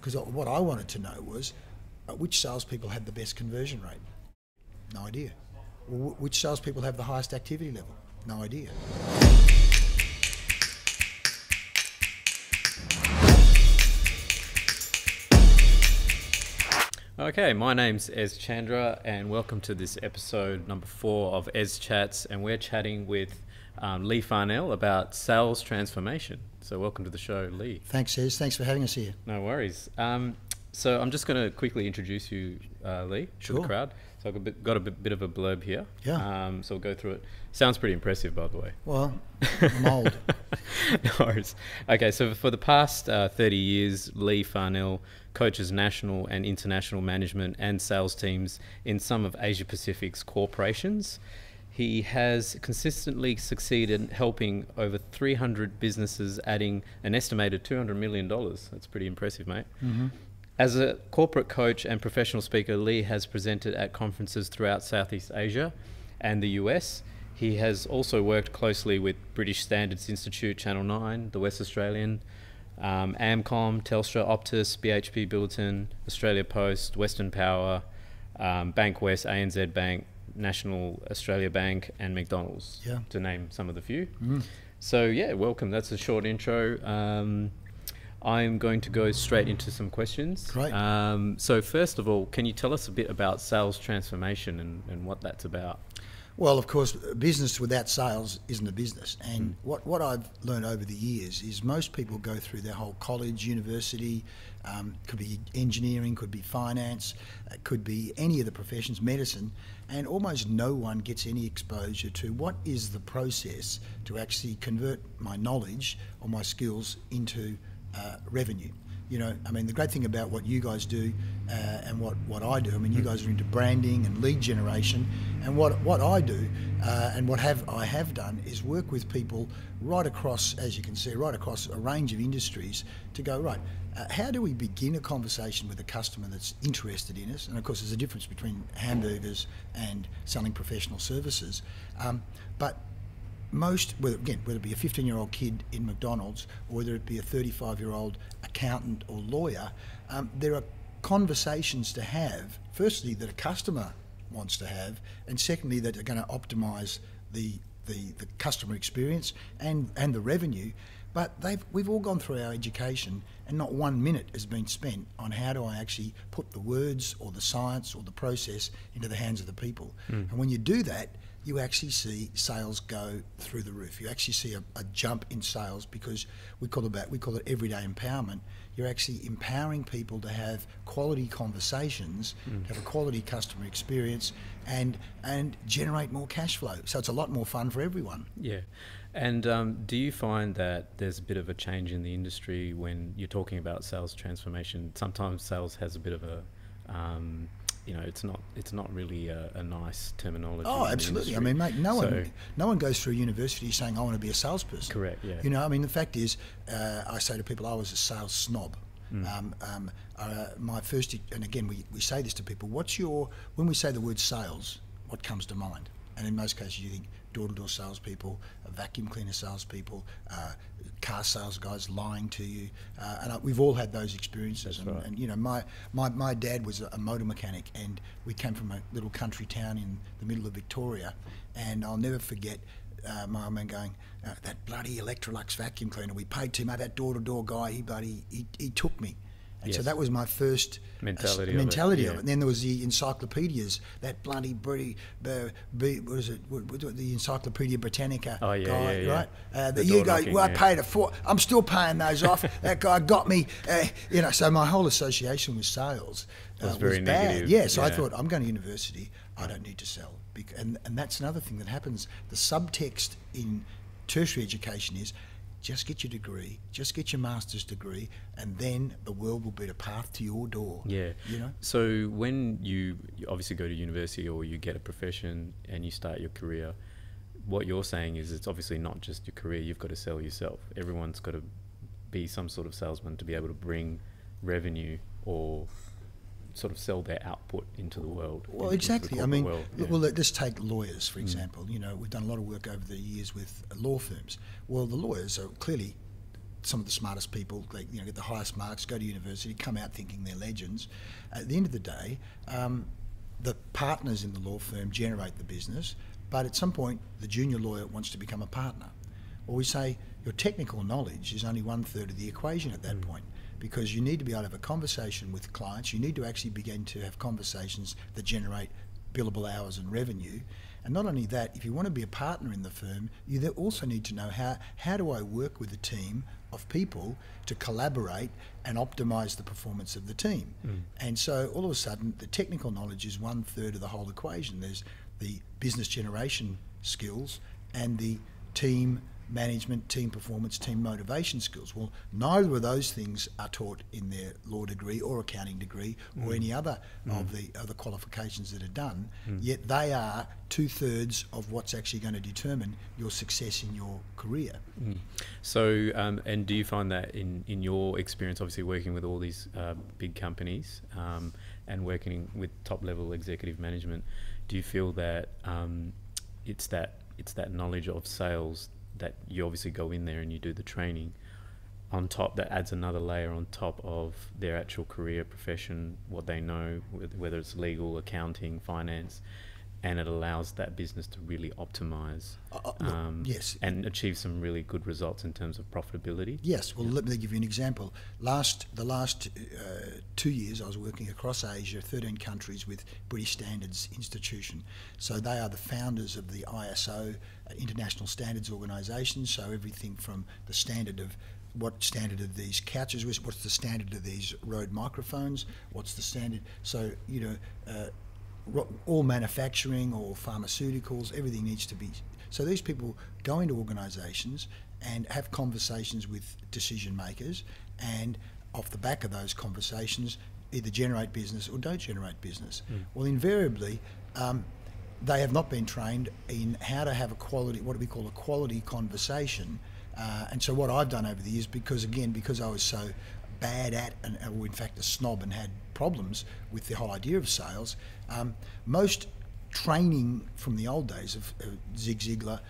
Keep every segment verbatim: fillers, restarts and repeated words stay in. because what I wanted to know was uh, which salespeople had the best conversion rate? No idea. W- which salespeople have the highest activity level? No idea. Okay, my name's Es Chandra and welcome to this episode number four of Es Chats, and we're chatting with um, Leigh Farnell about sales transformation. So welcome to the show, Leigh. Thanks, Es. Thanks for having us here. No worries. Um, so I'm just going to quickly introduce you, uh, Leigh, sure. to the crowd. So I've got a bit of a blurb here. Yeah. Um, so we'll go through it. Sounds pretty impressive, by the way. Well, I'm old. No worries. Okay, so for the past uh, thirty years, Leigh Farnell coaches national and international management and sales teams in some of Asia Pacific's corporations. He has consistently succeeded in helping over three hundred businesses, adding an estimated two hundred million dollars. That's pretty impressive, mate. Mm-hmm. As a corporate coach and professional speaker, Leigh has presented at conferences throughout Southeast Asia and the U S. He has also worked closely with British Standards Institute, Channel nine, The West Australian, Um, Amcom, Telstra, Optus, B H P Billiton, Australia Post, Western Power, um, Bank West, A N Z Bank, National Australia Bank, and McDonald's, yeah. to name some of the few. Mm. So yeah, welcome. That's a short intro. Um, I'm going to go straight into some questions. Great. Um, so first of all, can you tell us a bit about sales transformation and, and what that's about? Well, of course, business without sales isn't a business. And mm. what, what I've learned over the years is most people go through their whole college, university, um, could be engineering, could be finance, could be any of the professions, medicine, and almost no one gets any exposure to what is the process to actually convert my knowledge or my skills into uh, revenue. You know, I mean, the great thing about what you guys do uh, and what, what I do, I mean, you guys are into branding and lead generation, and what, what I do uh, and what have I have done is work with people right across, as you can see, right across a range of industries to go, right, uh, how do we begin a conversation with a customer that's interested in us? And of course, there's a difference between hamburgers and selling professional services, um, but most, whether, again, whether it be a fifteen-year-old kid in McDonald's or whether it be a thirty-five-year-old accountant or lawyer, um, there are conversations to have, firstly, that a customer wants to have, and secondly, that are going to optimise the, the the customer experience and, and the revenue. But they've, we've all gone through our education and not one minute has been spent on how do I actually put the words or the science or the process into the hands of the people. Mm. And when you do that, you actually see sales go through the roof. You actually see a, a jump in sales because we call it that, we call it everyday empowerment. You're actually empowering people to have quality conversations, mm. have a quality customer experience, and and generate more cash flow. So it's a lot more fun for everyone. Yeah. And um, do you find that there's a bit of a change in the industry when you're talking about sales transformation? Sometimes sales has a bit of a um, you know, it's not it's not really a, a nice terminology. Oh, absolutely. I mean, mate, no so one no one goes through university saying I want to be a salesperson. Correct. Yeah. You know, I mean, the fact is, uh, I say to people, I was a sales snob. Mm. Um, um, uh, my first, and again, we we say this to people. What's your when we say the word sales, what comes to mind? And in most cases, you think door-to-door salespeople, vacuum cleaner salespeople, uh, car sales guys lying to you, uh, and I, we've all had those experiences. And, right. and you know, my, my, my dad was a motor mechanic, and we came from a little country town in the middle of Victoria, and I'll never forget uh, my old man going, uh, that bloody Electrolux vacuum cleaner, we paid too much, that door-to-door guy, he bloody, he, he took me. And yes. so that was my first mentality, uh, mentality of, it. Yeah. of it. And then there was the encyclopedias, that bloody, bloody uh, B, what is it, what, what, the Encyclopedia Britannica oh, yeah, guy, yeah, yeah. right? Uh, the the you go, knocking, well, yeah. I paid a four, I'm still paying those off. That guy got me, uh, you know, so my whole association with sales uh, was, very was bad. Negative. Yeah, so yeah. I thought, I'm going to university, I don't need to sell. And, and that's another thing that happens. The subtext in tertiary education is, just get your degree, just get your master's degree, and then the world will be the path to your door. Yeah. You know? So when you obviously go to university or you get a profession and you start your career, what you're saying is it's obviously not just your career, you've got to sell yourself. Everyone's got to be some sort of salesman to be able to bring revenue or sort of sell their output into the world. Well, exactly. I mean, world, yeah. well, let's take lawyers, for example. Mm. You know, we've done a lot of work over the years with law firms. Well, the lawyers are clearly some of the smartest people, they, you know, get the highest marks, go to university, come out thinking they're legends. At the end of the day, um, the partners in the law firm generate the business, but at some point the junior lawyer wants to become a partner. Well, we say your technical knowledge is only one third of the equation at that mm. point, because you need to be able to have a conversation with clients, you need to actually begin to have conversations that generate billable hours and revenue. And not only that, if you want to be a partner in the firm, you also need to know how, how do I work with a team of people to collaborate and optimise the performance of the team. Mm. And so all of a sudden, the technical knowledge is one third of the whole equation. There's the business generation skills and the team management, team performance, team motivation skills. Well, neither of those things are taught in their law degree or accounting degree mm. or any other mm. of the other qualifications that are done, mm. yet they are two-thirds of what's actually going to determine your success in your career. Mm. So, um, and do you find that in, in your experience, obviously working with all these uh, big companies um, and working with top-level executive management, do you feel that um, it's that it's that knowledge of sales that you obviously go in there and you do the training on top, that adds another layer on top of their actual career, profession, what they know, whether it's legal, accounting, finance, and it allows that business to really optimise uh, um, yes. and achieve some really good results in terms of profitability? Yes, well yeah. let me give you an example. Last, the last uh, two years I was working across Asia, thirteen countries, with British Standards Institution. So they are the founders of the I S O, uh, International Standards Organisation, so everything from the standard of what standard of these couches was, what's the standard of these Rode microphones, what's the standard, so you know, uh, all manufacturing or pharmaceuticals, everything needs to be. So these people go into organisations and have conversations with decision makers, and off the back of those conversations either generate business or don't generate business. Mm. Well, invariably um, they have not been trained in how to have a quality, what we call a quality conversation. Uh, and so what I've done over the years, because again, because I was so bad at, and or in fact a snob and had problems with the whole idea of sales, um, most training from the old days of uh, Zig Ziglar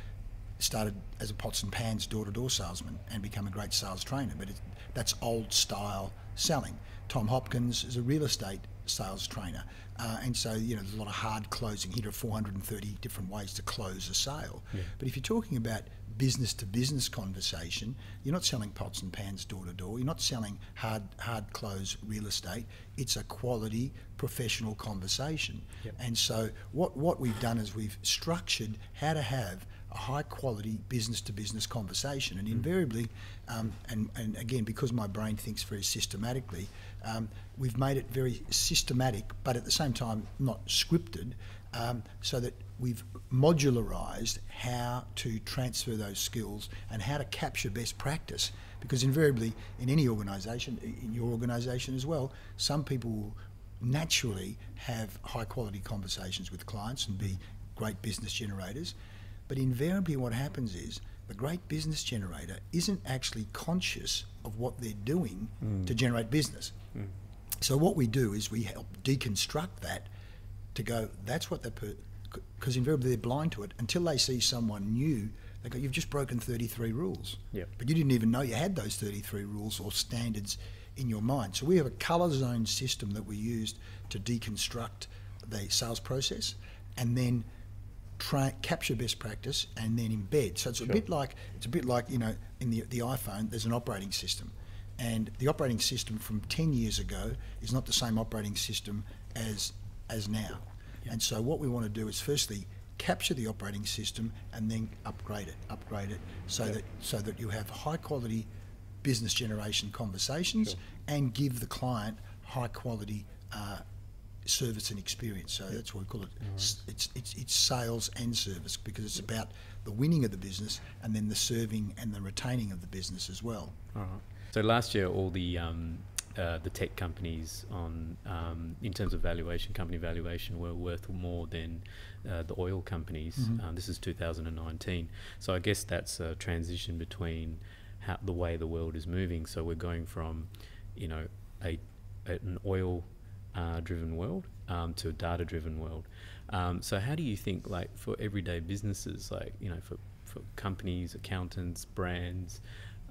started as a pots and pans door-to-door salesman and become a great sales trainer, but it, that's old style selling. Tom Hopkins is a real estate sales trainer, uh, and so you know there's a lot of hard closing. Here are four hundred thirty different ways to close a sale. Yeah. But if you're talking about business to business conversation, you're not selling pots and pans door to door, you're not selling hard hard close real estate, it's a quality professional conversation. Yep. And so what, what we've done is we've structured how to have a high quality business to business conversation, and mm. invariably, um, and, and again because my brain thinks very systematically, um, we've made it very systematic but at the same time not scripted, um, so that we've modularised how to transfer those skills and how to capture best practice. Because invariably, in any organisation, in your organisation as well, some people will naturally have high quality conversations with clients and be great business generators. But invariably what happens is the great business generator isn't actually conscious of what they're doing mm. to generate business. Mm. So what we do is we help deconstruct that to go, that's what that person, because invariably they're blind to it until they see someone new. They go, "You've just broken thirty-three rules," yep. but you didn't even know you had those thirty-three rules or standards in your mind. So we have a colour zone system that we used to deconstruct the sales process, and then try capture best practice and then embed. So it's sure. a bit like it's a bit like you know in the the iPhone, there's an operating system, and the operating system from ten years ago is not the same operating system as as now. Yeah. And so what we want to do is firstly capture the operating system and then upgrade it, upgrade it, so yeah. that so that you have high quality business generation conversations sure. and give the client high quality uh, service and experience. So yeah. that's what we call it. Right. It's, it's it's sales and service, because it's yeah. about the winning of the business and then the serving and the retaining of the business as well. All right. So last year, all the um, Uh, the tech companies on um, in terms of valuation, company valuation, were worth more than uh, the oil companies. Mm-hmm. um, this is two thousand nineteen, so I guess that's a transition between how the way the world is moving. So we're going from, you know, a, a an oil uh, driven world um, to a data driven world. Um, so how do you think, like, for everyday businesses, like, you know, for, for companies, accountants, brands,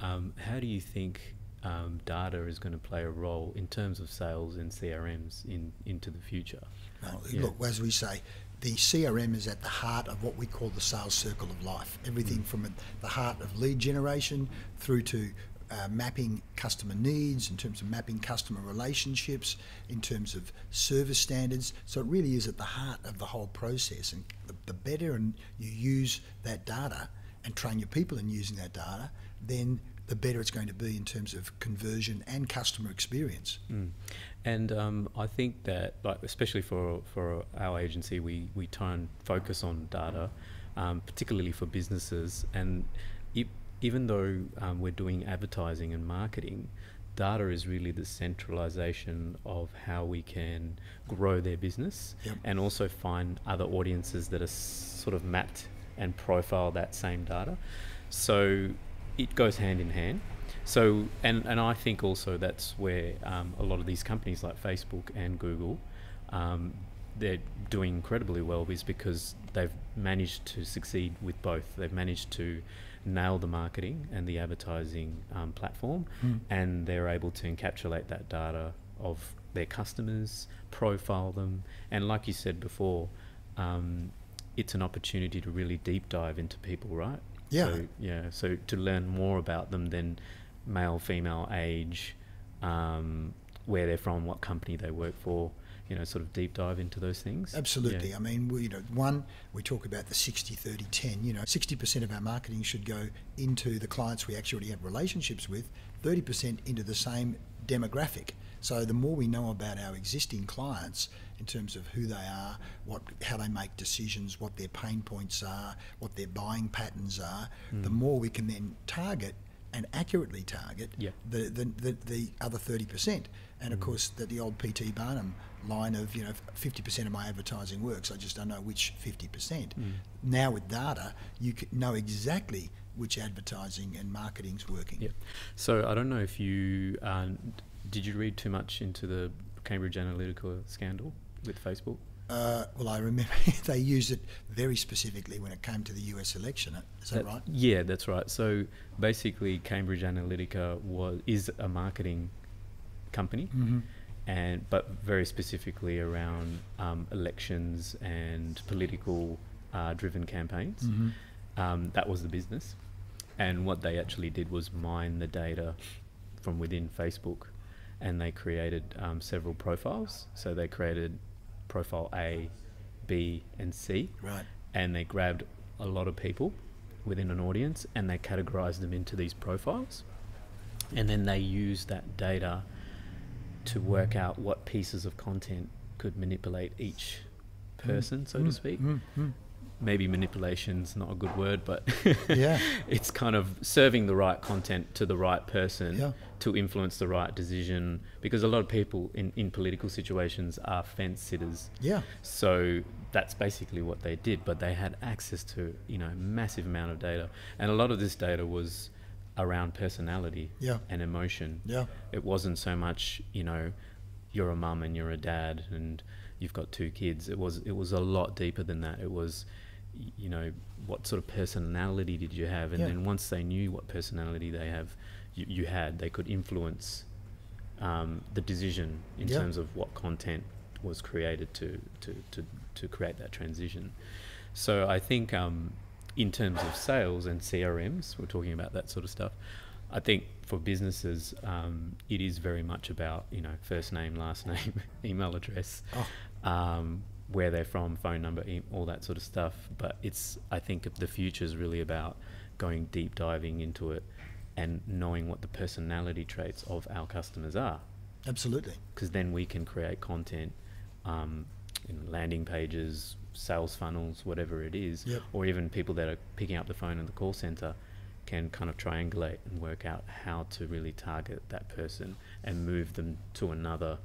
Um, how do you think um, data is going to play a role in terms of sales and C R Ms in into the future? Well, yeah. Look, as we say, the C R M is at the heart of what we call the sales circle of life. Everything mm. from the heart of lead generation through to uh, mapping customer needs, in terms of mapping customer relationships, in terms of service standards. So it really is at the heart of the whole process. And the, the better and you use that data and train your people in using that data, then the better it's going to be in terms of conversion and customer experience. Mm. And um, I think that, like, especially for for our agency, we we try and focus on data, um, particularly for businesses. And it, even though um, we're doing advertising and marketing, data is really the centralization of how we can grow their business, yep. and also find other audiences that are sort of mapped and profile that same data. So it goes hand in hand. So, and, and I think also that's where um, a lot of these companies like Facebook and Google, um, they're doing incredibly well, is because they've managed to succeed with both. They've managed to nail the marketing and the advertising um, platform, mm. and they're able to encapsulate that data of their customers, profile them, and like you said before, um, it's an opportunity to really deep dive into people, right? Yeah. So, yeah. So to learn more about them than male, female, age, um, where they're from, what company they work for, you know, sort of deep dive into those things. Absolutely. Yeah. I mean, we, you know, one, we talk about the sixty, thirty, ten, you know, sixty percent of our marketing should go into the clients we actually have relationships with, thirty percent into the same demographic. So the more we know about our existing clients in terms of who they are, what, how they make decisions, what their pain points are, what their buying patterns are, mm. the more we can then target and accurately target yeah. the, the, the, the other thirty percent. And of mm. course, the, the old P T Barnum line of, you know, fifty percent of my advertising works, I just don't know which fifty percent. Mm. Now with data, you can know exactly which advertising and marketing's working. Yeah. So I don't know if you... Uh, Did you read too much into the Cambridge Analytica scandal with Facebook? Uh, well, I remember they used it very specifically when it came to the U S election. Is that, that right? Yeah, that's right. So basically, Cambridge Analytica was is a marketing company, mm-hmm. and but very specifically around um, elections and political-driven uh, campaigns. Mm-hmm. Um, that was the business, and what they actually did was mine the data from within Facebook. And they created um, several profiles. So they created profile A, B, and C. Right. And they grabbed a lot of people within an audience and they categorized them into these profiles. And then they used that data to work out what pieces of content could manipulate each person, mm. so mm. to speak. Mm. Mm. Maybe manipulation's not a good word, but yeah. it's kind of serving the right content to the right person yeah. to influence the right decision, because a lot of people in, in political situations are fence sitters. Yeah. So that's basically what they did, but they had access to, you know, massive amount of data. And a lot of this data was around personality yeah. and emotion. Yeah. It wasn't so much, you know, you're a mum and you're a dad and you've got two kids. It was, it was a lot deeper than that. It was, you know, what sort of personality did you have? And yeah. then once they knew what personality they have, you, you had, they could influence um, the decision in yeah. terms of what content was created to, to, to, to create that transition. So I think um, in terms of sales and C R Ms, we're talking about that sort of stuff. I think for businesses, um, it is very much about, you know, first name, last name, email address. Oh. Um, where they're from, phone number, all that sort of stuff. But it's, I think the future is really about going deep diving into it and knowing what the personality traits of our customers are. Absolutely. Because then we can create content, um, you know, landing pages, sales funnels, whatever it is, yep. or even people that are picking up the phone in the call center can kind of triangulate and work out how to really target that person and move them to another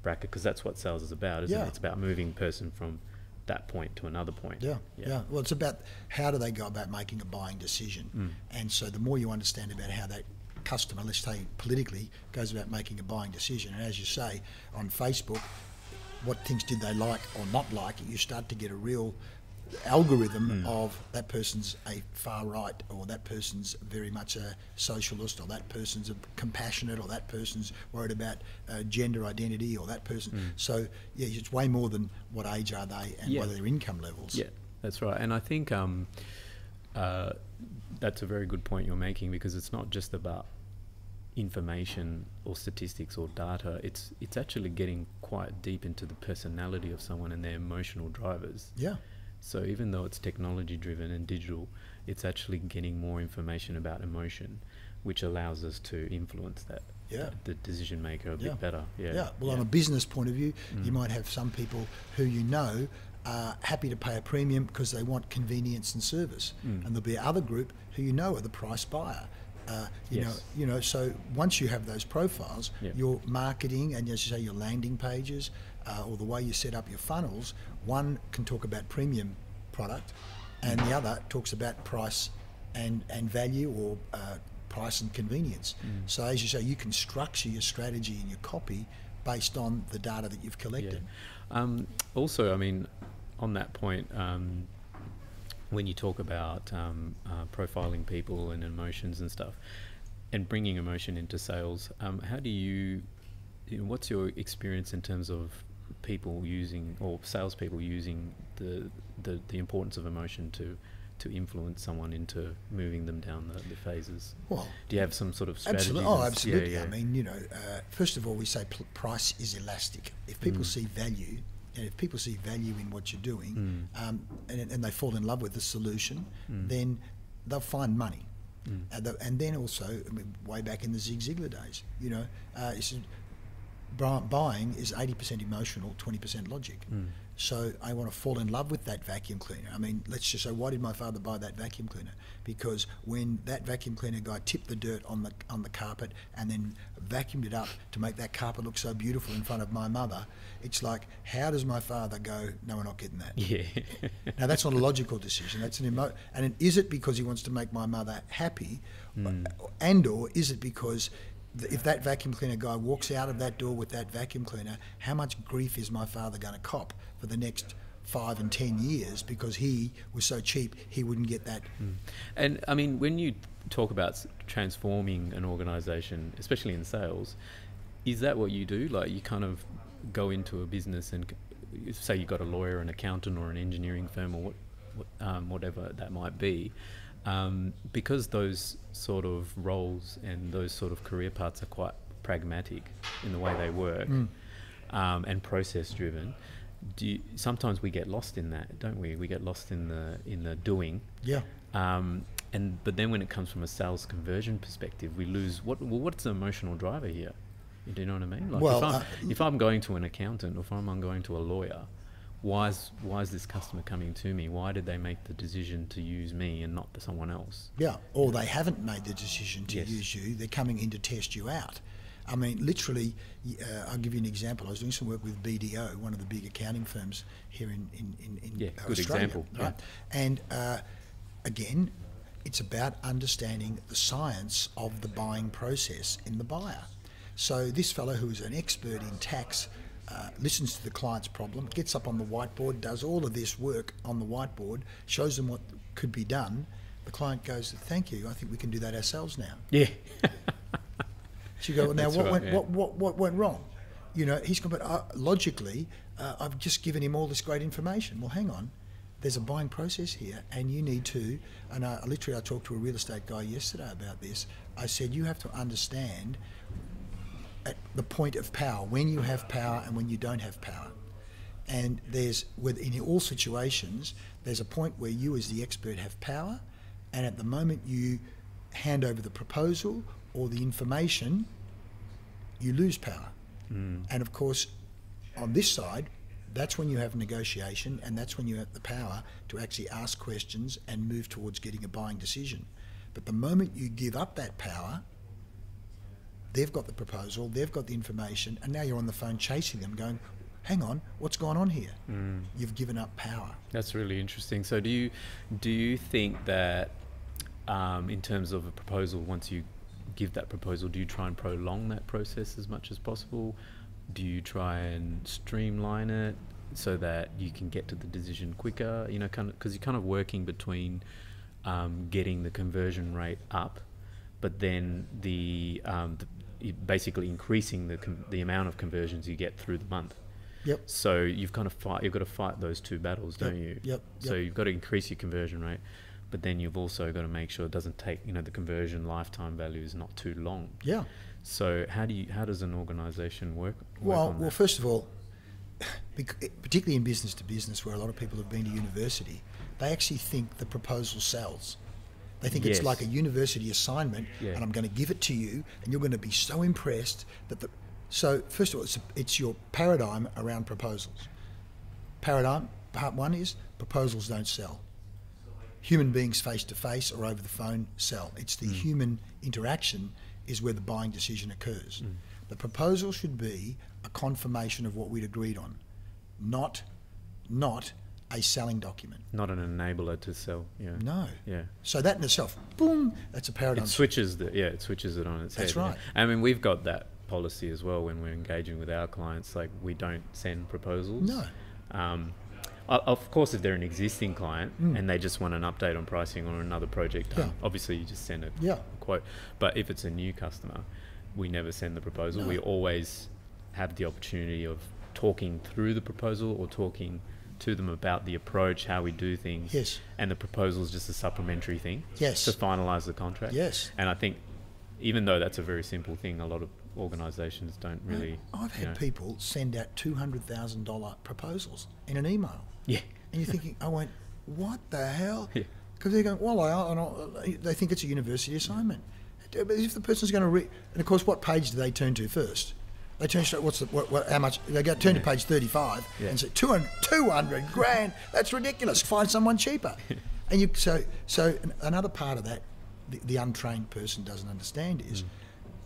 bracket, because that's what sales is about, isn't yeah. it? It's about moving person from that point to another point. Yeah, yeah, yeah. Well, it's about how do they go about making a buying decision. Mm. And so the more you understand about how that customer, let's say politically, goes about making a buying decision, and as you say, on Facebook, what things did they like or not like, you start to get a real algorithm mm. of that person's a far right, or that person's very much a socialist, or that person's a compassionate, or that person's worried about uh, gender identity, or that person. Mm. So yeah, it's way more than what age are they and yeah. what are their income levels. Yeah, that's right. And I think um, uh, that's a very good point you're making, because it's not just about information or statistics or data, it's it's actually getting quite deep into the personality of someone and their emotional drivers. Yeah. So even though it's technology driven and digital, it's actually getting more information about emotion, which allows us to influence that yeah. that, the decision maker a yeah. bit better. Yeah. Yeah. Well, yeah. on a business point of view, mm. you might have some people who you know are happy to pay a premium because they want convenience and service, mm. and there'll be other group who you know are the price buyer. Uh, you yes. know, you know. So once you have those profiles, yep. your marketing and, as you say, your landing pages, uh, or the way you set up your funnels, one can talk about premium product, and the other talks about price and and value, or uh, price and convenience. Mm. So as you say, you can structure your strategy and your copy based on the data that you've collected. Yeah. Um, also, I mean, on that point. Um, when you talk about um, uh, profiling people and emotions and stuff, and bringing emotion into sales, um, how do you, you know, what's your experience in terms of people using, or salespeople using the, the, the importance of emotion to to influence someone into moving them down the, the phases? Well, do you have some sort of strategy? Absolutely. Oh, absolutely. Yeah, yeah. I mean, you know, uh, first of all, we say p price is elastic. If people mm. see value, and if people see value in what you're doing, mm. um, and, and they fall in love with the solution, mm. then they'll find money. Mm. And, the, and then also, I mean, way back in the Zig Ziglar days, you know, uh, it's, buying is eighty percent emotional, twenty percent logic. Mm. So I want to fall in love with that vacuum cleaner. I mean, let's just say, why did my father buy that vacuum cleaner? Because when that vacuum cleaner guy tipped the dirt on the on the carpet and then vacuumed it up to make that carpet look so beautiful in front of my mother, it's like, how does my father go, no, we're not getting that? Yeah. Now, that's not a logical decision. That's an emo- and is it because he wants to make my mother happy? Mm. And or is it because if that vacuum cleaner guy walks out of that door with that vacuum cleaner, how much grief is my father going to cop for the next five and ten years because he was so cheap he wouldn't get that? Mm. And I mean, when you talk about transforming an organisation, especially in sales, is that what you do? Like, you kind of go into a business and say you've got a lawyer, an accountant, or an engineering firm, or what, what, um, whatever that might be. Um, because those sort of roles and those sort of career paths are quite pragmatic in the way they work, mm. um, and process driven, do you, sometimes we get lost in that, don't we? We get lost in the in the doing. Yeah. Um, and but then when it comes from a sales conversion perspective, we lose what well, what's the emotional driver here? Do you know what I mean? Like, well, if I'm, uh, if I'm going to an accountant, or if I'm going to a lawyer, Why is, why is this customer coming to me? Why did they make the decision to use me and not someone else? Yeah, or they haven't made the decision to yes. use you. They're coming in to test you out. I mean, literally, uh, I'll give you an example. I was doing some work with B D O, one of the big accounting firms here in, in, in, in yeah, Australia. Good example. Right? Yeah. And uh, again, it's about understanding the science of the buying process in the buyer. So this fellow, who is an expert in tax, Uh, listens to the client's problem, gets up on the whiteboard, does all of this work on the whiteboard, shows them what could be done. The client goes, thank you, I think we can do that ourselves now. Yeah. So you go, well, now what, right, went, yeah. what, what, what went wrong? You know, he's going, but uh, logically, uh, I've just given him all this great information. Well, hang on, there's a buying process here, and you need to, and I, literally I talked to a real estate guy yesterday about this. I said, you have to understand at the point of power, when you have power and when you don't have power. And there's, within all situations, there's a point where you as the expert have power, and at the moment you hand over the proposal or the information, you lose power. Mm. And of course, on this side, that's when you have negotiation, and that's when you have the power to actually ask questions and move towards getting a buying decision. But the moment you give up that power, they've got the proposal, they've got the information, and now you're on the phone chasing them going, hang on, what's going on here? Mm. You've given up power. That's really interesting. So do you, do you think that um, in terms of a proposal, once you give that proposal, do you try and prolong that process as much as possible? Do you try and streamline it? so that you can get to the decision quicker, you know, kind of, because you're kind of working between um, getting the conversion rate up, but then the, um, the basically increasing the the amount of conversions you get through the month. Yep. So you've kind of fight. You've got to fight those two battles, don't yep. you? Yep. So yep. you've got to increase your conversion rate, but then you've also got to make sure it doesn't take. You know, the conversion lifetime value is not too long. Yeah. So how do you? How does an organisation work? work well, on well, that? First of all, particularly in business to business, where a lot of people have been to university, they actually think the proposal sells. They think yes. it's like a university assignment, yeah. and I'm going to give it to you, and you're going to be so impressed that the. So first of all, it's, it's your paradigm around proposals. Paradigm, part one is proposals don't sell. Human beings face to face or over the phone sell. It's the mm. human interaction is where the buying decision occurs. Mm. The proposal should be a confirmation of what we'd agreed on, not, not a selling document. Not an enabler to sell. Yeah. No. Yeah. So that in itself, boom, that's a paradigm. It switches the, yeah, it switches it on its that's head. That's right. Yeah. I mean, we've got that policy as well when we're engaging with our clients. Like, we don't send proposals. No. Um, of course, if they're an existing client mm. and they just want an update on pricing or another project, yeah. um, obviously you just send a yeah. quote. But if it's a new customer, we never send the proposal. No. We always have the opportunity of talking through the proposal or talking to them about the approach, how we do things. Yes. And the proposal is just a supplementary thing. Yes. To finalise the contract. Yes. And I think even though that's a very simple thing, a lot of organisations don't really. I've had you know. people send out two hundred thousand dollar proposals in an email. Yeah, and you're thinking, I went, what the hell? Because yeah. they're going, well, I, I they think it's a university assignment. But if the person's going to read, and of course, what page do they turn to first? They turn to what's the what, what, how much? They go turn yeah. to page thirty-five yeah. and say two hundred, two hundred grand. That's ridiculous. Find someone cheaper. and you so so another part of that, the, the untrained person doesn't understand is. Mm.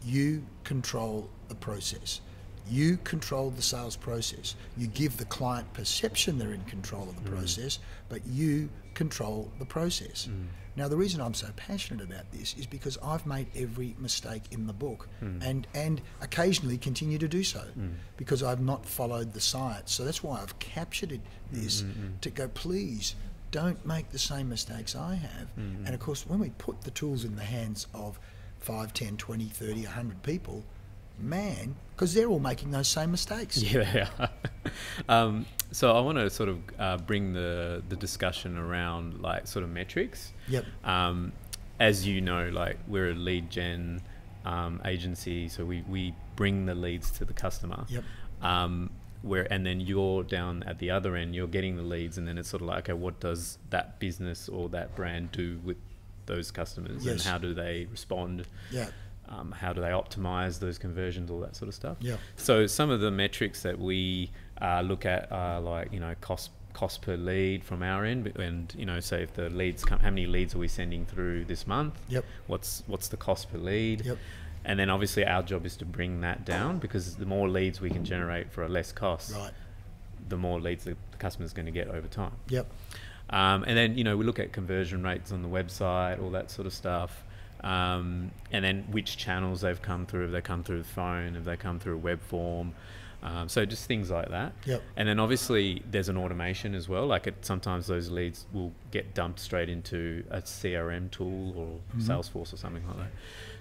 You control the process. You control the sales process. You give the client perception they're in control of the mm. process, but you control the process. Mm. Now, the reason I'm so passionate about this is because I've made every mistake in the book mm. and, and occasionally continue to do so mm. because I've not followed the science. So that's why I've captured this mm-hmm. to go, please don't make the same mistakes I have. Mm-hmm. And of course, when we put the tools in the hands of five, ten, twenty, thirty, a hundred people, man, because they're all making those same mistakes. Yeah, they are. um, so I want to sort of uh, bring the, the discussion around like sort of metrics. Yep. Um, as you know, like we're a lead gen um, agency, so we, we bring the leads to the customer. Yep. Um, where, and then you're down at the other end, you're getting the leads, and then it's sort of like, okay, what does that business or that brand do with those customers yes. and how do they respond? Yeah. Um, how do they optimize those conversions, all that sort of stuff? Yeah. So some of the metrics that we uh, look at are like, you know, cost cost per lead from our end, and you know, say if the leads come, how many leads are we sending through this month? Yep. What's what's the cost per lead? Yep. And then obviously our job is to bring that down because the more leads we can generate for a less cost, right. the more leads the customer's going to get over time. Yep. Um, and then, you know, we look at conversion rates on the website, all that sort of stuff. Um, and then which channels they've come through. Have they come through the phone? Have they come through a web form? Um, so just things like that. Yep. And then obviously there's an automation as well. Like it, sometimes those leads will get dumped straight into a C R M tool or mm-hmm. Salesforce or something like that.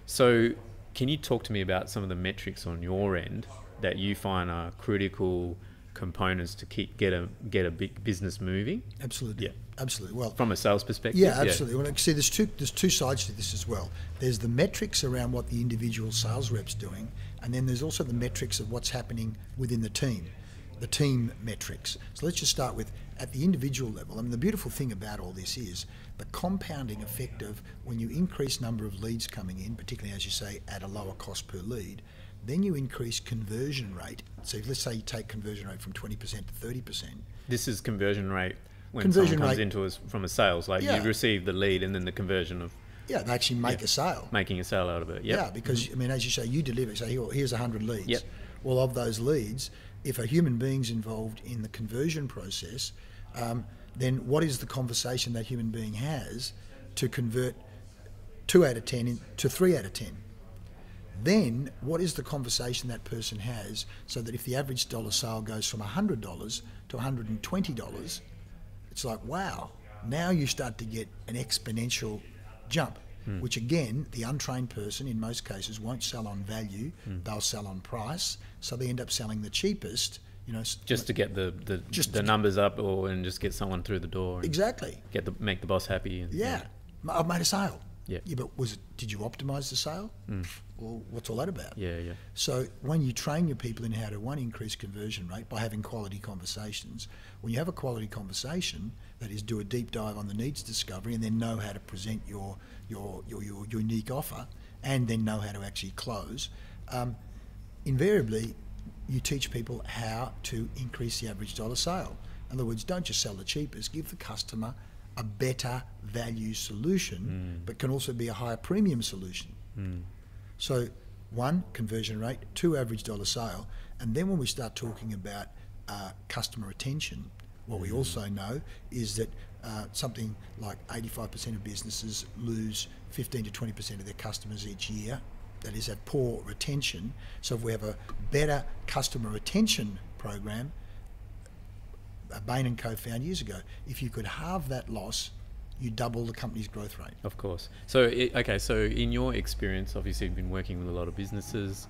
So can you talk to me about some of the metrics on your end that you find are critical components to keep get a get a big business moving? Absolutely, yeah, absolutely. Well, from a sales perspective, yeah, absolutely. Yeah. Well, see, there's two there's two sides to this as well. There's the metrics around what the individual sales rep's doing, and then there's also the metrics of what's happening within the team, the team metrics. So let's just start with at the individual level. I mean, the beautiful thing about all this is the compounding effect of when you increase number of leads coming in, particularly as you say at a lower cost per lead. Then you increase conversion rate. So let's say you take conversion rate from twenty percent to thirty percent. This is conversion rate when conversion someone comes rate, into us from a sales. Like yeah. you receive the lead and then the conversion of... Yeah, they actually make yeah, a sale. Making a sale out of it, yep. yeah. because, I mean, as you say, you deliver, say, so here's a hundred leads. Yep. Well, of those leads, if a human being's involved in the conversion process, um, then what is the conversation that human being has to convert two out of ten in, to three out of ten? then what is the conversation that person has, so that if the average dollar sale goes from one hundred dollars to one hundred twenty dollars, it's like, wow, now you start to get an exponential jump, mm. which again, the untrained person in most cases won't sell on value, mm. they'll sell on price, so they end up selling the cheapest, you know, just to get the the, just the numbers up, or and just get someone through the door. And exactly. Get the make the boss happy. And, yeah. yeah, I've made a sale. Yeah. Yeah, but was it, did you optimise the sale? Mm. Well, what's all that about? Yeah, yeah. So when you train your people in how to, one, increase conversion rate by having quality conversations, when you have a quality conversation, that is, do a deep dive on the needs discovery and then know how to present your your your, your unique offer, and then know how to actually close. Um, invariably, you teach people how to increase the average dollar sale. In other words, don't just sell the cheapest, give the customer a better value solution, mm. but can also be a higher premium solution. Mm. So one, conversion rate, two, average dollar sale, and then when we start talking about uh, customer retention, what mm. we also know is that uh, something like eighty-five percent of businesses lose fifteen to twenty percent of their customers each year. That is, at poor retention. So if we have a better customer retention program, Bain and Co found years ago, if you could halve that loss, you double the company's growth rate. Of course. So, it, okay, so in your experience, obviously you've been working with a lot of businesses,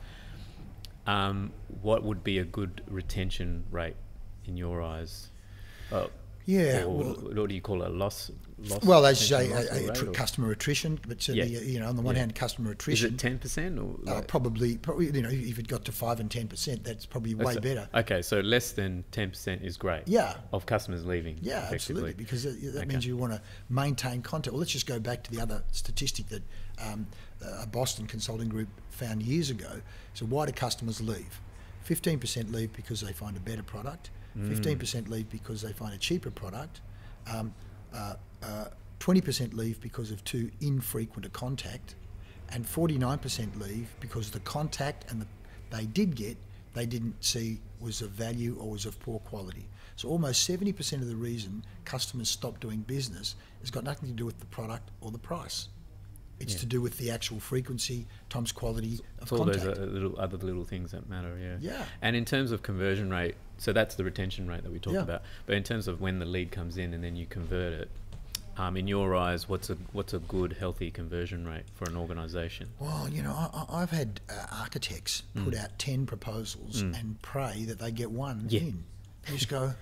um, what would be a good retention rate in your eyes? Uh, Yeah, or well, what do you call it, a loss? loss well, as you say, a, a, a customer attrition, but certainly, yeah. you know, on the one yeah. hand, customer attrition. Is it ten percent or? Like uh, probably, probably, you know, if it got to five and ten percent, that's probably that's way a, better. Okay, so less than ten percent is great. Yeah. Of customers leaving. Yeah, absolutely, because that, that okay. means you want to maintain contact. Well, let's just go back to the other statistic that um, a Boston consulting group found years ago. So why do customers leave? fifteen percent leave because they find a better product. Fifteen percent leave because they find a cheaper product. Um, uh, uh, Twenty percent leave because of too infrequent a contact, and forty-nine percent leave because the contact and the they did get they didn't see was of value or was of poor quality. So almost seventy percent of the reason customers stop doing business has got nothing to do with the product or the price. It's yeah. to do with the actual frequency times quality of it's all contact. All those little, other little things that matter, yeah. Yeah. And in terms of conversion rate, so that's the retention rate that we talked yeah. about. But in terms of when the lead comes in and then you convert it, um, in your eyes, what's a what's a good, healthy conversion rate for an organisation? Well, you know, I, I've had uh, architects mm. put out ten proposals mm. and pray that they get one yeah. in. They just go,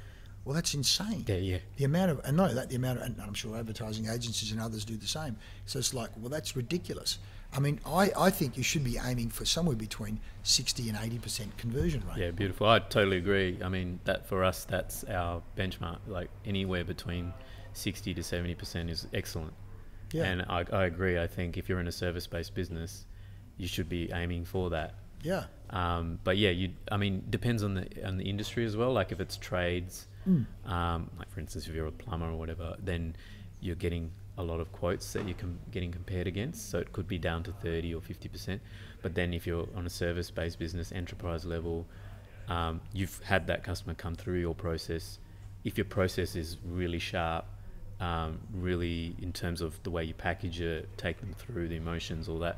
well, that's insane. Yeah, yeah. The amount of, and not that, the amount of, and I'm sure advertising agencies and others do the same. So it's like, well, that's ridiculous. I mean, I, I think you should be aiming for somewhere between sixty and eighty percent conversion rate. Yeah, beautiful. I totally agree. I mean, that for us, that's our benchmark. Like anywhere between sixty to seventy percent is excellent. Yeah. And I, I agree. I think if you're in a service-based business, you should be aiming for that. Yeah. Um, but yeah, you. I mean, depends on the on the industry as well. Like if it's trades, mm. um, like for instance, if you're a plumber or whatever, then you're getting a lot of quotes that you're com getting compared against. So it could be down to thirty or fifty percent. But then if you're on a service-based business, enterprise level, um, you've had that customer come through your process. If your process is really sharp, um, really in terms of the way you package it, take them through the emotions, all that.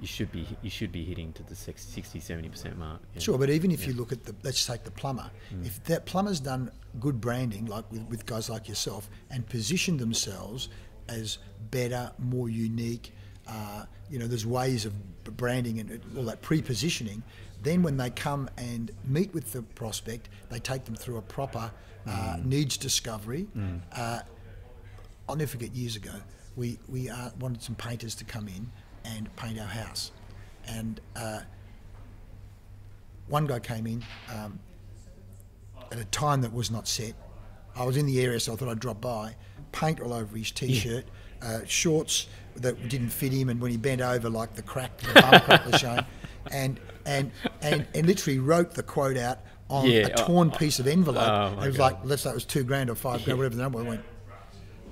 You should be you should be hitting to the sixty, seventy percent mark. Yeah. Sure, but even if yeah. you look at the, let's take the plumber. Mm. If that plumber's done good branding, like with, with guys like yourself, and positioned themselves as better, more unique, uh, you know, there's ways of branding and all that pre-positioning. Then when they come and meet with the prospect, they take them through a proper uh, mm. needs discovery. Mm. Uh, I'll never forget years ago, we we uh, wanted some painters to come in and paint our house, and uh, one guy came in um, at a time that was not set. I was in the area, so I thought I'd drop by. Paint all over his t-shirt, yeah. uh, shorts that didn't fit him, and when he bent over, like the crack, the bum crack was showing, and and and and literally wrote the quote out on yeah, a torn oh, piece of envelope. Oh and it was God. like, let's say it was two grand or five yeah. grand, whatever the number. Went.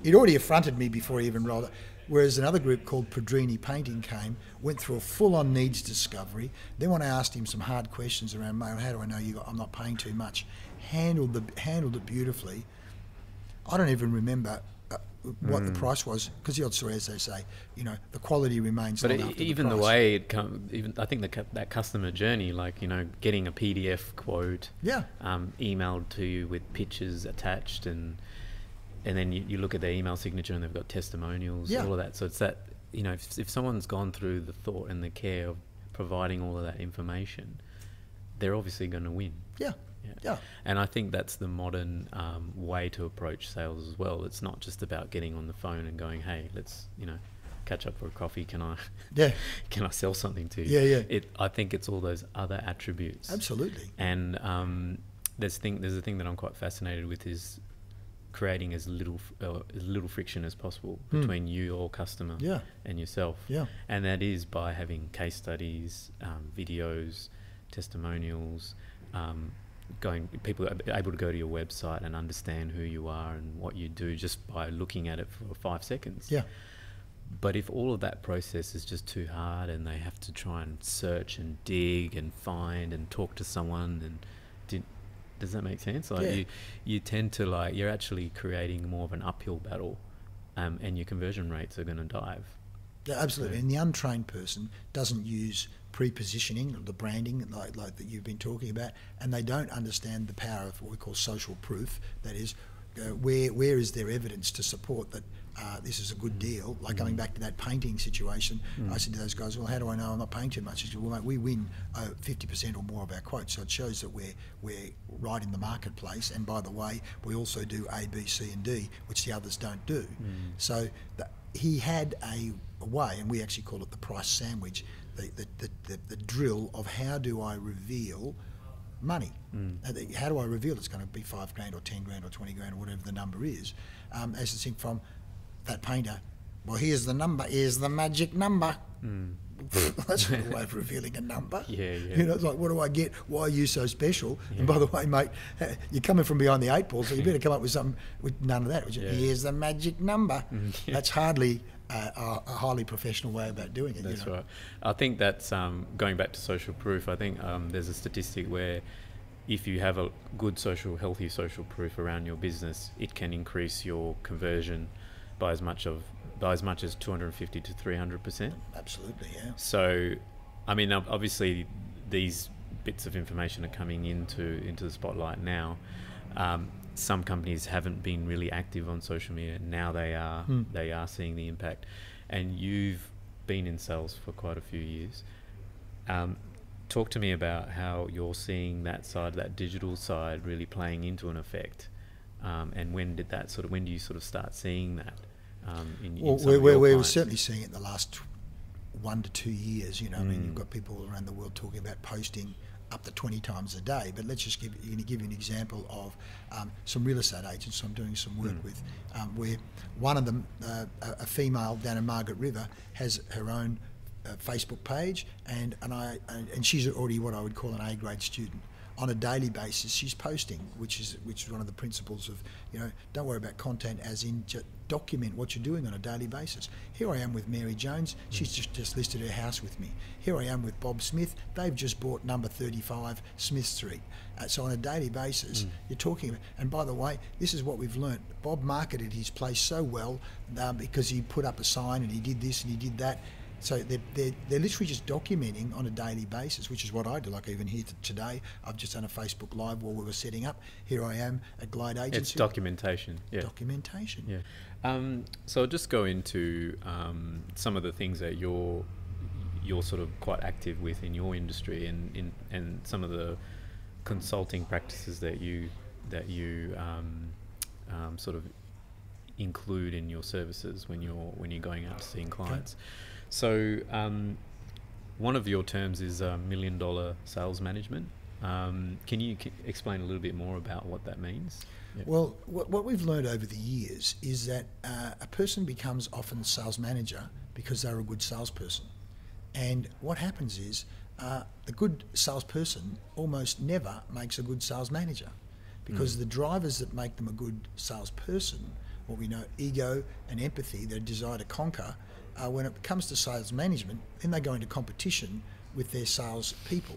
He'd already affronted me before he even rolled it. Whereas another group called Padrini Painting came, went through a full-on needs discovery. Then when I asked him some hard questions around, mate, how do I know you got, I'm not paying too much, handled the handled it beautifully. I don't even remember uh, what mm. the price was, because the odds are, as they say, you know, the quality remains. But it, even the, the way it comes, even I think the, that customer journey, like, you know, getting a P D F quote, yeah, um, emailed to you with pictures attached, and and then you, you look at their email signature and they've got testimonials, yeah, all of that. So it's that, you know, if, if someone's gone through the thought and the care of providing all of that information, they're obviously going to win. Yeah. Yeah. Yeah, and I think that's the modern um, way to approach sales as well. It's not just about getting on the phone and going, "Hey, let's, you know, catch up for a coffee. Can I, yeah, can I sell something to you?" Yeah, yeah. It, I think it's all those other attributes. Absolutely. And um, there's thing, there's a thing that I'm quite fascinated with is creating as little uh, as little friction as possible mm. between you, or customer, yeah, and yourself. Yeah, and that is by having case studies, um, videos, testimonials. Um, Going, people are able to go to your website and understand who you are and what you do just by looking at it for five seconds. Yeah. But if all of that process is just too hard and they have to try and search and dig and find and talk to someone, and did, does that make sense? Like, yeah, you, you tend to like you're actually creating more of an uphill battle, um, and your conversion rates are going to dive. Yeah, absolutely. So, and the untrained person doesn't use pre-positioning, the branding like, like that you've been talking about, and they don't understand the power of what we call social proof. That is, uh, where where is there evidence to support that uh, this is a good deal? Like, coming back to that painting situation, mm. I said to those guys, "Well, how do I know I'm not paying too much?" I said, "Well, mate, we win fifty percent or more of our quotes, so it shows that we're we're right in the marketplace. And by the way, we also do A, B, C, and D, which the others don't do." Mm. So the, he had a, a way, and we actually call it the price sandwich. The, the, the, the drill of how do I reveal money? Mm. How do I reveal it's going to be five grand or ten grand or twenty grand or whatever the number is? Um, as distinct from that painter, "Well, here's the number, here's the magic number." Mm. That's a way of revealing a number. Yeah, yeah. You know, it's like, what do I get? Why are you so special? Yeah. And by the way, mate, you're coming from behind the eight ball, so you better come up with something with none of that. Which, yeah, here's the magic number. Mm, yeah. That's hardly uh, a highly professional way about doing it. That's, you know, right. I think that's um, going back to social proof. I think um, there's a statistic where if you have a good social, healthy social proof around your business, it can increase your conversion by as much of by as much as two hundred fifty to three hundred percent. Absolutely, yeah. So, I mean, obviously, these bits of information are coming into into the spotlight now. Um, some companies haven't been really active on social media. Now they are. Mm. They are seeing the impact. And you've been in sales for quite a few years. Um, talk to me about how you're seeing that side, that digital side, really playing into an effect. Um, and when did that sort of? When do you sort of start seeing that? Um, in, well, in we're, we're, we're certainly seeing it in the last one to two years. You know, mm. I mean, you've got people around the world talking about posting up to twenty times a day. But let's just give you, give you an example of um, some real estate agents I'm doing some work mm. with, um, where one of them, uh, a female down in Margaret River, has her own uh, Facebook page, and and I and she's already what I would call an A grade student. On a daily basis, she's posting, which is which is one of the principles of, you know, don't worry about content, as in just document what you're doing on a daily basis. Here I am with Mary Jones. She's just, just listed her house with me. Here I am with Bob Smith. They've just bought number thirty-five Smith Street. Uh, so on a daily basis, mm. you're talking about, and by the way, this is what we've learnt. Bob marketed his place so well uh, because he put up a sign and he did this and he did that. So they're, they're, they're literally just documenting on a daily basis, which is what I do. Like, even here today, I've just done a Facebook Live while we were setting up. Here I am at Glide Agency. It's documentation. Yeah. Documentation. Yeah. Um, so I'll just go into um, some of the things that you're, you're sort of quite active with in your industry, and, in, and some of the consulting practices that you, that you um, um, sort of include in your services when you're, when you're going out to seeing clients. Okay. So um, one of your terms is uh, million dollar sales management. Um, can you c explain a little bit more about what that means? Yeah. Well, what, what we've learned over the years is that uh, a person becomes often a sales manager because they're a good salesperson. And what happens is uh, the good salesperson almost never makes a good sales manager, because mm. the drivers that make them a good salesperson, what we know, ego and empathy, their desire to conquer, Uh, when it comes to sales management, then they go into competition with their sales people.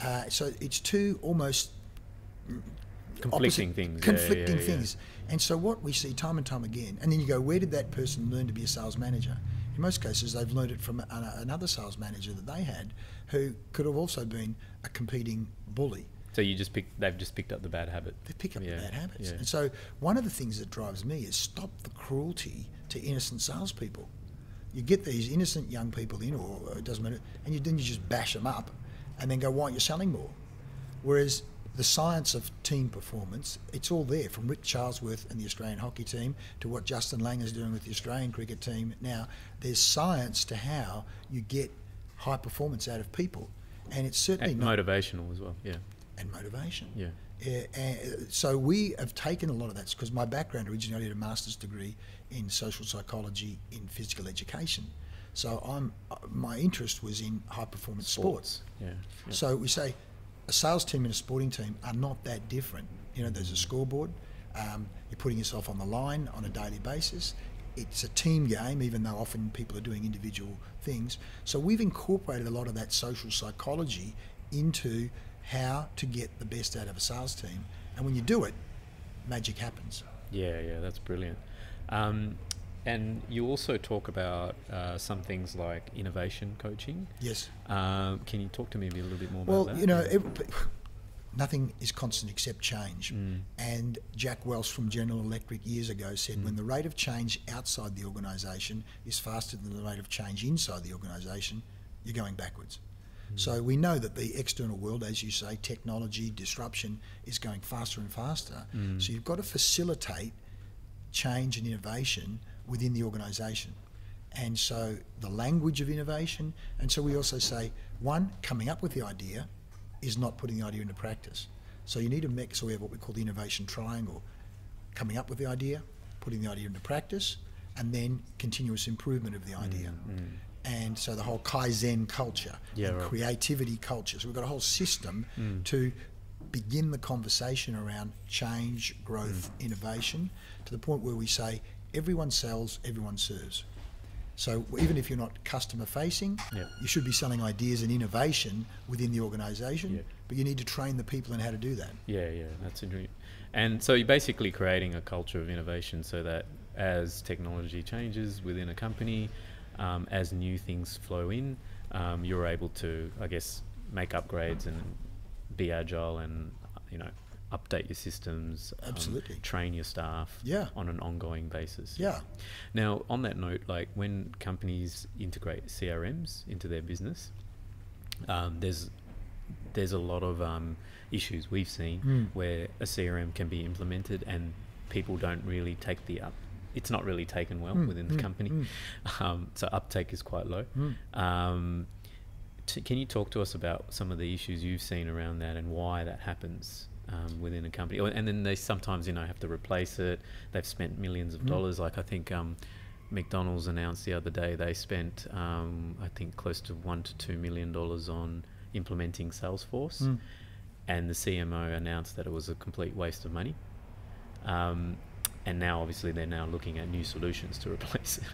Uh, so it's two almost Conflicting opposite, things. Conflicting yeah, yeah, yeah. things. And so what we see time and time again, and then you go, where did that person learn to be a sales manager? In most cases, they've learned it from a, another sales manager that they had who could have also been a competing bully. So you just pick, they've just picked up the bad habit. They pick up yeah, the bad habits. Yeah. And so one of the things that drives me is stop the cruelty to innocent salespeople. You get these innocent young people in, or, or it doesn't matter, and you, then you just bash them up and then go, why aren't you selling more? Whereas the science of team performance, it's all there, from Rick Charlesworth and the Australian hockey team to what Justin Langer is doing with the Australian cricket team. Now, there's science to how you get high performance out of people. And it's certainly and not... motivational as well, yeah. And motivation. Yeah. Uh, and so we have taken a lot of that, because my background originally had a master's degree in social psychology in physical education. So I'm, my interest was in high performance sports. sports. Yeah, yeah. So we say a sales team and a sporting team are not that different. You know, there's a scoreboard, um, you're putting yourself on the line on a daily basis. It's a team game, even though often people are doing individual things. So we've incorporated a lot of that social psychology into how to get the best out of a sales team. And when you do it, magic happens. Yeah, yeah, that's brilliant. Um, and you also talk about uh, some things like innovation coaching. Yes. Um, can you talk to me a little bit more well, about that? Well, you know, it, nothing is constant except change. Mm. And Jack Welch from General Electric years ago said, mm. when the rate of change outside the organisation is faster than the rate of change inside the organisation, you're going backwards. So we know that the external world, as you say, technology, disruption, is going faster and faster. Mm. So you've got to facilitate change and innovation within the organisation. And so the language of innovation, and so we also say, one, coming up with the idea is not putting the idea into practice. So you need to make, so we have what we call the innovation triangle. Coming up with the idea, putting the idea into practice, and then continuous improvement of the idea. Mm, mm. And so the whole Kaizen culture, yeah, and right. creativity culture. So we've got a whole system mm. to begin the conversation around change, growth, mm. innovation, to the point where we say everyone sells, everyone serves. So even if you're not customer facing, yeah. you should be selling ideas and innovation within the organisation, yeah. but you need to train the people in how to do that. Yeah, yeah, that's interesting. And so you're basically creating a culture of innovation so that as technology changes within a company, Um, as new things flow in, um, you're able to, I guess, make upgrades and be agile and, you know, update your systems. Absolutely. Um, train your staff yeah. on an ongoing basis. Yeah. Now, on that note, like when companies integrate C R Ms into their business, um, there's there's a lot of um, issues we've seen mm. where a C R M can be implemented and people don't really take the up. It's not really taken well mm, within the mm, company. Mm. Um, so uptake is quite low. Mm. Um, t can you talk to us about some of the issues you've seen around that and why that happens um, within a company? Or, and then they sometimes, you know, have to replace it. They've spent millions of mm. dollars. Like I think um, McDonald's announced the other day, they spent, um, I think, close to one to two million dollars on implementing Salesforce. Mm. And the C M O announced that it was a complete waste of money. Um, And now, obviously, they're now looking at new solutions to replace it,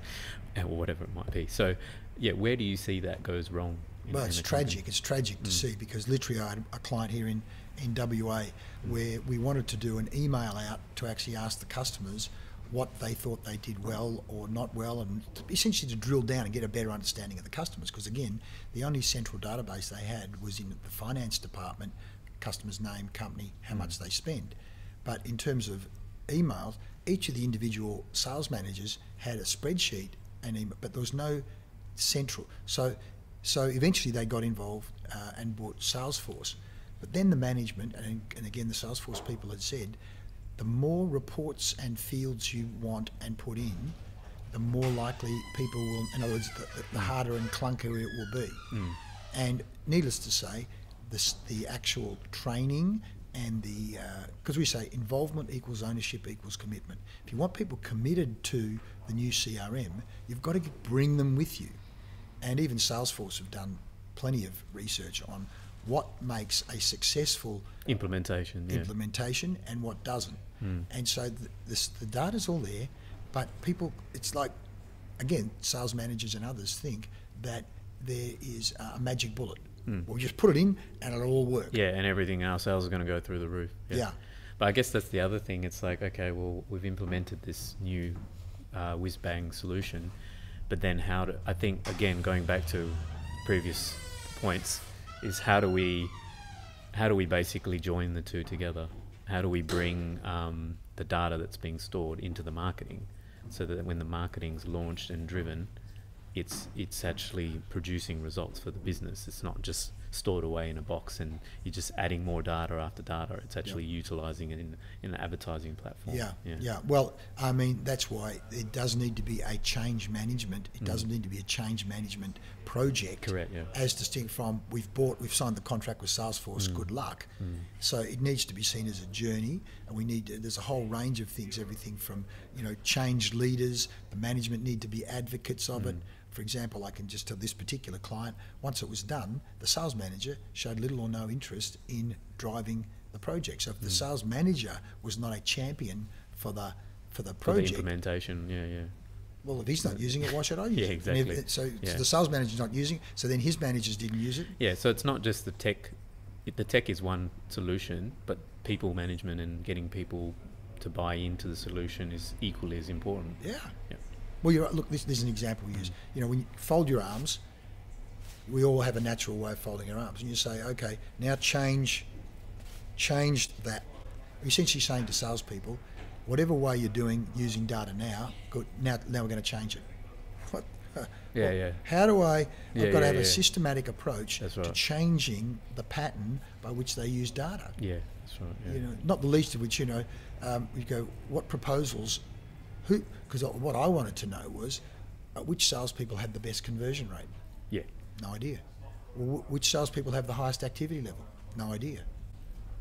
or whatever it might be. So, yeah, where do you see that goes wrong? In, well, it's tragic. Company? It's tragic mm. to see, because literally I had a client here in, in W A mm. where we wanted to do an email out to actually ask the customers what they thought they did well or not well, and essentially to drill down and get a better understanding of the customers, because, again, the only central database they had was in the finance department, customer's name, company, how mm. much they spend. But in terms of emails, each of the individual sales managers had a spreadsheet, and email, but there was no central. So, so eventually they got involved uh, and bought Salesforce. But then the management, and, and again the Salesforce people had said, the more reports and fields you want and put in, the more likely people will, in other words, the, the harder and clunkier it will be. Mm. And needless to say, this, the actual training and the, because uh, we say involvement equals ownership equals commitment. If you want people committed to the new C R M, you've got to bring them with you. And even Salesforce have done plenty of research on what makes a successful implementation, implementation yeah. and what doesn't. Mm. And so the, this, the data's all there, but people, it's like, again, sales managers and others think that there is a magic bullet. Mm. We'll just put it in and it'll all work. Yeah, and everything ourselves is going to go through the roof. Yeah. yeah. But I guess that's the other thing. It's like, okay, well, we've implemented this new uh, whiz-bang solution, but then how do, I think, again, going back to previous points, is how do we, how do we basically join the two together? How do we bring um, the data that's being stored into the marketing, so that when the marketing's launched and driven, it's it's actually producing results for the business. It's not just stored away in a box and you're just adding more data after data. It's actually yep. utilising it in, in an advertising platform. Yeah, yeah, yeah. Well, I mean, that's why it does need to be a change management. It mm. doesn't need to be a change management project. Correct, yeah. As distinct from we've bought, we've signed the contract with Salesforce, mm. good luck. Mm. So it needs to be seen as a journey, and we need to, there's a whole range of things, everything from, you know, change leaders, the management need to be advocates of mm. it. For example, I can just tell this particular client, once it was done, the sales manager showed little or no interest in driving the project. So if mm. the sales manager was not a champion for the for the project, for the implementation, yeah, yeah. Well, if he's not using it, why should I use yeah, it? Exactly. If, so yeah. the sales manager's not using it, so then his managers didn't use it. Yeah, so it's not just the tech. The tech is one solution, but people management and getting people to buy into the solution is equally as important. Yeah. yeah. Well, you're right. Look, this, this is an example we use. You know, when you fold your arms, we all have a natural way of folding our arms. And you say, okay, now change, change that. You're essentially saying to salespeople, whatever way you're doing using data now, good. Now, now we're going to change it. What? Yeah, well, yeah. How do I? I've yeah, got to yeah, have yeah. a systematic approach right. to changing the pattern by which they use data. Yeah, that's right. Yeah. You know, not the least of which, you know, um, we go, what proposals? Who? Because what I wanted to know was uh, which salespeople had the best conversion rate? Yeah. No idea. Well, wh which salespeople have the highest activity level? No idea.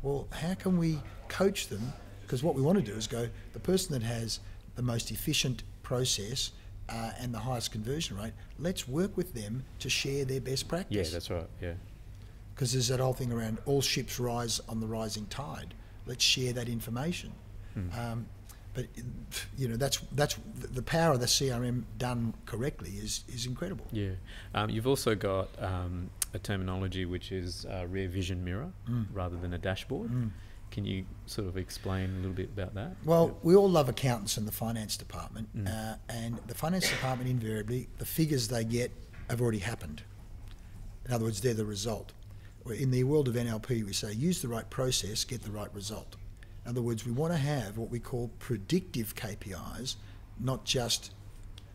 Well, how can we coach them? Because what we want to do is go, the person that has the most efficient process uh, and the highest conversion rate, let's work with them to share their best practice. Yeah, that's right, yeah. Because there's that whole thing around all ships rise on the rising tide. Let's share that information. Mm. Um, But you know, that's that's the power of the C R M done correctly is is incredible. Yeah, um, you've also got um, a terminology which is a rear vision mirror mm. rather than a dashboard. Mm. Can you sort of explain a little bit about that? Well, yeah. we all love accountants in the finance department, mm. uh, and the finance department invariably the figures they get have already happened. In other words, they're the result. In the world of N L P, we say use the right process, get the right result. In other words, we want to have what we call predictive K P Is, not just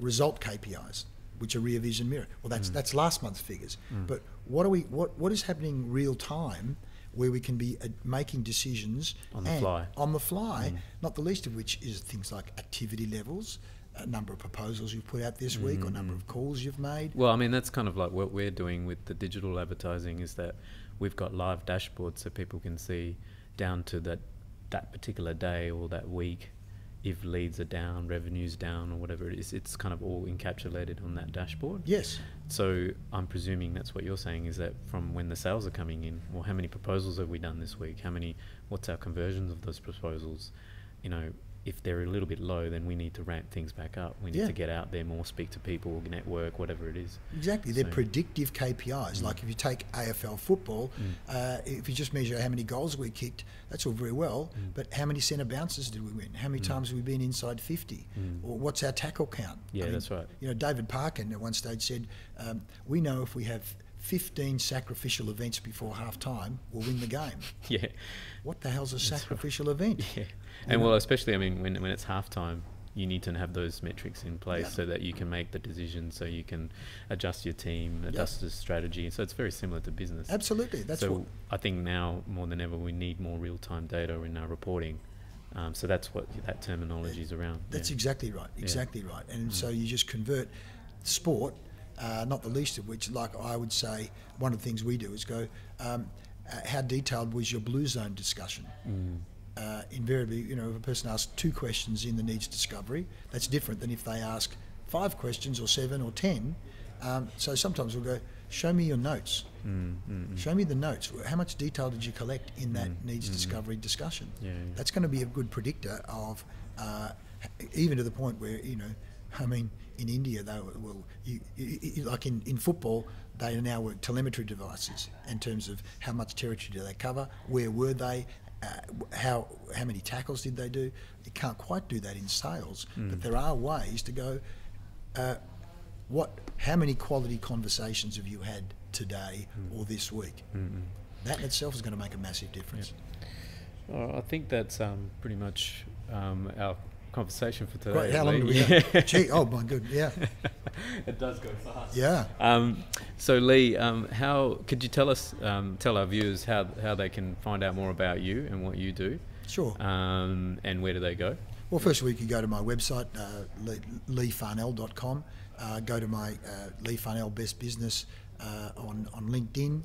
result K P Is, which are rear vision mirror. Well, that's mm. that's last month's figures. Mm. But what are we? What what is happening real time, where we can be uh, making decisions on the fly? On the fly, mm. not the least of which is things like activity levels, a number of proposals you've put out this mm. week, or number of calls you've made. Well, I mean, that's kind of like what we're doing with the digital advertising. Is that we've got live dashboards so people can see down to that. that particular day or that week, if leads are down, revenue's down, or whatever it is, it's kind of all encapsulated on that dashboard. Yes. So I'm presuming that's what you're saying, is that from when the sales are coming in, well, how many proposals have we done this week? How many, what's our conversions of those proposals? You know, if they're a little bit low, then we need to ramp things back up. We need yeah. to get out there more, speak to people, network, whatever it is. Exactly. They're so. predictive K P Is. Mm. Like if you take A F L football, mm. uh, if you just measure how many goals we kicked, that's all very well, mm. but how many centre bounces did we win? How many mm. times have we been inside fifty? Mm. Or what's our tackle count? Yeah, I mean, that's right. You know, David Parkin at one stage said, um, we know if we have fifteen sacrificial events before half time will win the game. Yeah. What the hell's a That's sacrificial right. event? Yeah. And um, well, especially, I mean, when, when it's half time, you need to have those metrics in place yeah. so that you can make the decision, so you can adjust your team, adjust yeah. the strategy. So it's very similar to business. Absolutely. That's so what I think now more than ever, we need more real time data in our reporting. Um, so that's what that terminology is around. That's yeah. exactly right. Exactly yeah. right. And mm. so you just convert sport. Uh, not the least of which, like I would say, one of the things we do is go, um, uh, how detailed was your blue zone discussion? Mm. Uh, invariably, you know, if a person asks two questions in the needs discovery, that's different than if they ask five questions or seven or ten. Um, so sometimes we'll go, show me your notes. Mm, mm, mm. Show me the notes. How much detail did you collect in that mm, needs mm, discovery mm. discussion? Yeah, yeah. That's going to be a good predictor of, uh, even to the point where, you know, I mean, in India, they were, well, you, you, like in, in football, they now work telemetry devices in terms of how much territory do they cover, where were they, uh, how how many tackles did they do? You can't quite do that in sales, mm. but there are ways to go, uh, what, how many quality conversations have you had today mm. or this week? Mm-hmm. That in itself is going to make a massive difference. Yeah. Well, I think that's um, pretty much um, our conversation for today. Great. How long do we go? Gee, oh my good, yeah. It does go fast. Yeah. Um, so Leigh, um, how could you tell us, um, tell our viewers how how they can find out more about you and what you do? Sure. Um, and where do they go? Well, first we can go to my website, uh, Leigh Farnell dot com. Uh, go to my uh, Leigh Farnell Best Business uh, on on LinkedIn.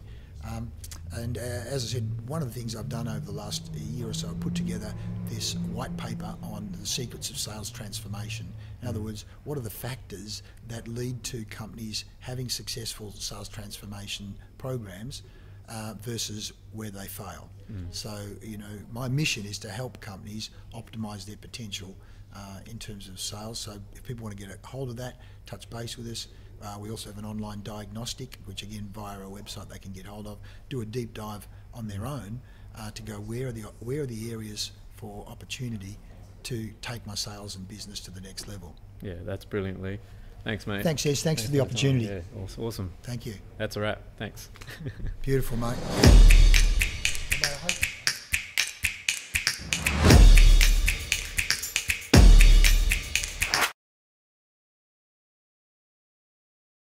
Um, and uh, as I said, one of the things I've done over the last year or so, I've put together this white paper on the secrets of sales transformation. In other words, what are the factors that lead to companies having successful sales transformation programs uh, versus where they fail? Mm. So, you know, my mission is to help companies optimise their potential uh, in terms of sales. So if people want to get a hold of that, touch base with us. Uh, we also have an online diagnostic, which again via our website they can get hold of, do a deep dive on their own uh, to go where are the where are the areas for opportunity to take my sales and business to the next level. Yeah, that's brilliant, Leigh. Thanks, mate. Thanks, Es. Thanks, thanks for the opportunity. Yeah, awesome. Thank you. That's a wrap. Thanks. Beautiful, mate.